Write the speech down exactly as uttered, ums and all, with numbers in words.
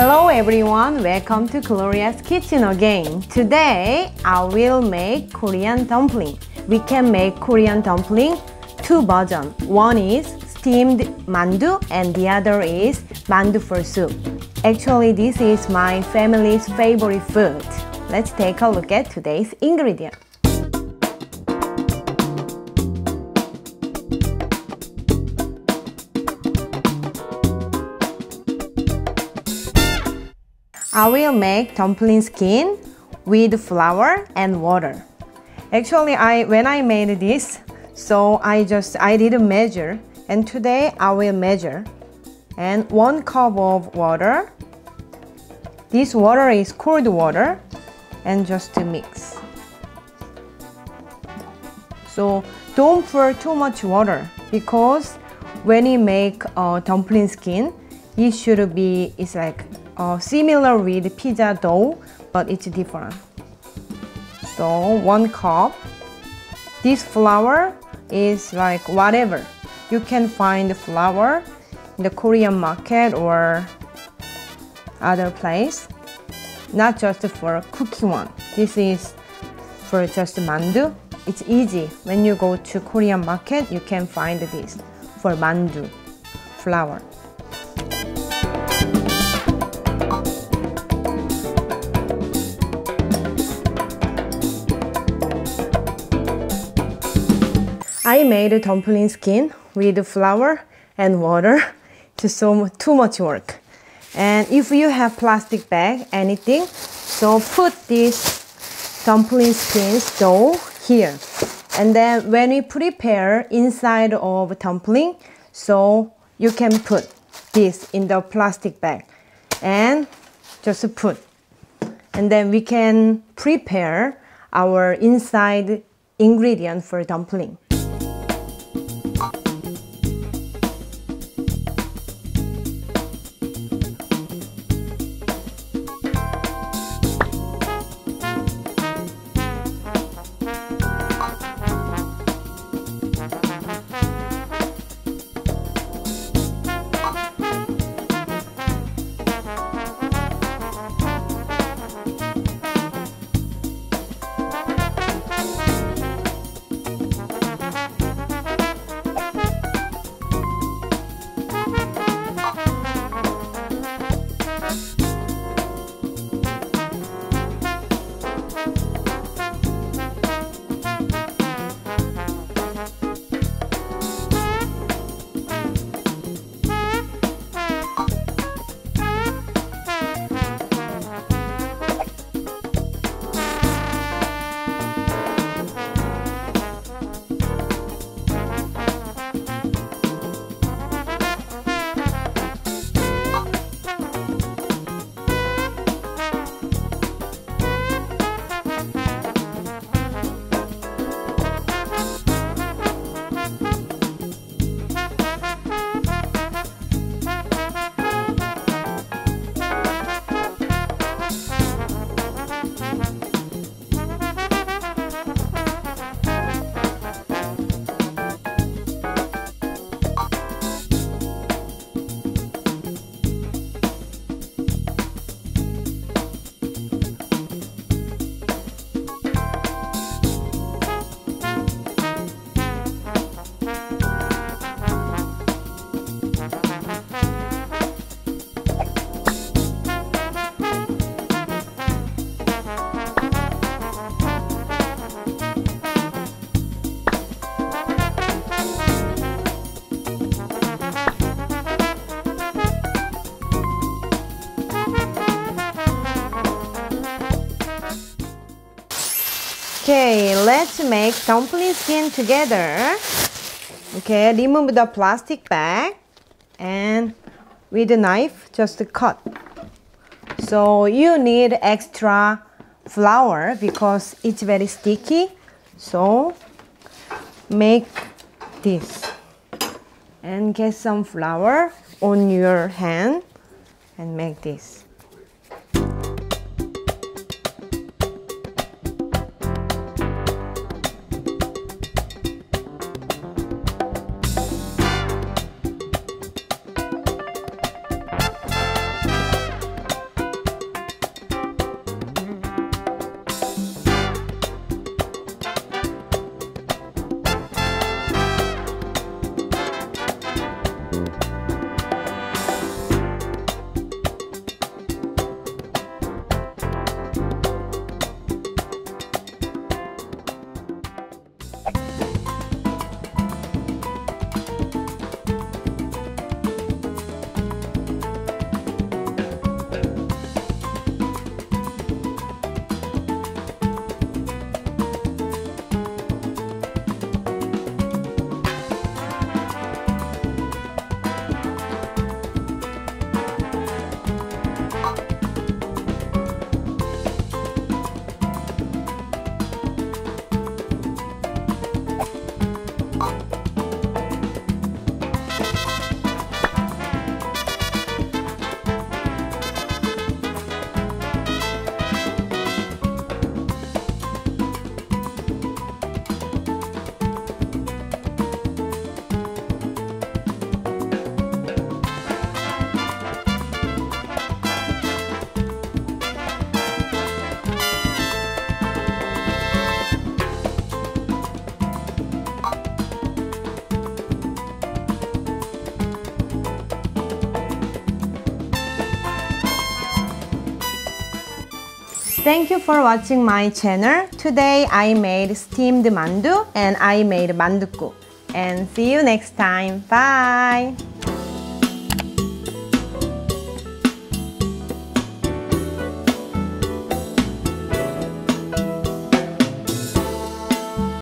Hello everyone, welcome to Gloria's Kitchen again. Today I will make Korean dumpling. We can make Korean dumpling two versions. One is steamed mandu and the other is mandu for soup. Actually, this is my family's favorite food. Let's take a look at today's ingredients. I will make dumpling skin with flour and water. Actually, I when I made this, so I just I didn't measure, and today I will measure. And one cup of water. This water is cold water, and just to mix. So don't pour too much water, because when you make uh, dumpling skin, it should be it's like. Uh, similar with pizza dough, but it's different. So one cup. This flour is like whatever. You can find flour in the Korean market or other place. Not just for cookie one. This is for just mandu. It's easy. When you go to Korean market, you can find this for mandu flour. I made a dumpling skin with flour and water to so too much work. And if you have plastic bag, anything, so put this dumpling skin's dough here. And then when we prepare inside of dumpling, so you can put this in the plastic bag and just put. And then we can prepare our inside ingredient for dumpling. Okay, let's make dumpling skin together. Okay, remove the plastic bag and with a knife just cut. So you need extra flour because it's very sticky. So make this and get some flour on your hand and make this. Thank you for watching my channel. Today I made steamed mandu and I made mandu-guk. And see you next time. Bye!